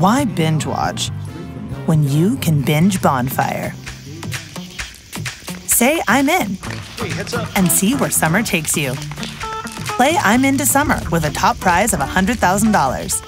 Why binge watch when you can binge Bonfire? Say I'm in and see where summer takes you. Play I'm Into Summer with a top prize of $100,000.